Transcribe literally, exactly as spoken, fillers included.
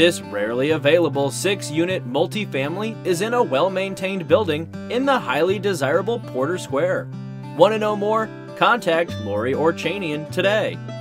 This rarely available six-unit multifamily is in a well-maintained building in the highly desirable Porter Square. Want to know more? Contact Lori Orchanian today.